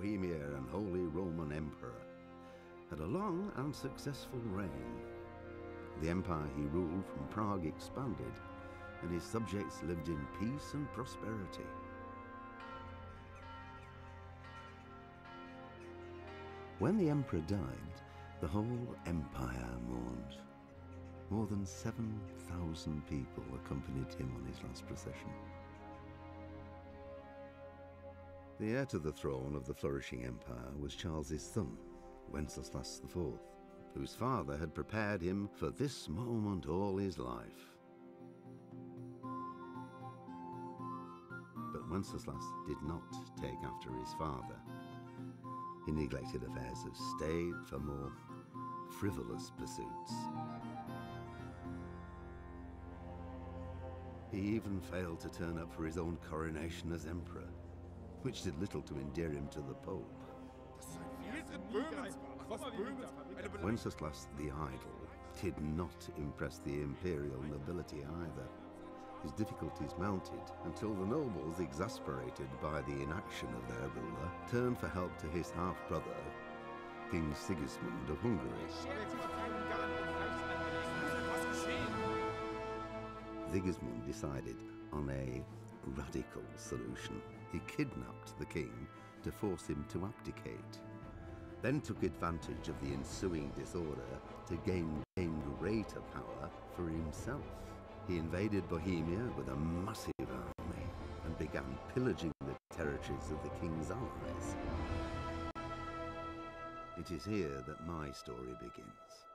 Bohemia and Holy Roman Emperor, had a long and successful reign. The empire he ruled from Prague expanded, and his subjects lived in peace and prosperity. When the emperor died, the whole empire mourned. More than 7,000 people accompanied him on his last procession. The heir to the throne of the flourishing empire was Charles's son, Wenceslas IV, whose father had prepared him for this moment all his life. But Wenceslas did not take after his father. He neglected affairs of state for more frivolous pursuits. He even failed to turn up for his own coronation as emperor, which did little to endear him to the Pope. Wenceslas the Idle did not impress the imperial nobility either. His difficulties mounted until the nobles, exasperated by the inaction of their ruler, turned for help to his half-brother, King Sigismund of Hungary. Sigismund decided on a radical solution. He kidnapped the king to force him to abdicate, then took advantage of the ensuing disorder to gain greater power for himself. He invaded Bohemia with a massive army and began pillaging the territories of the king's allies. It is here that my story begins.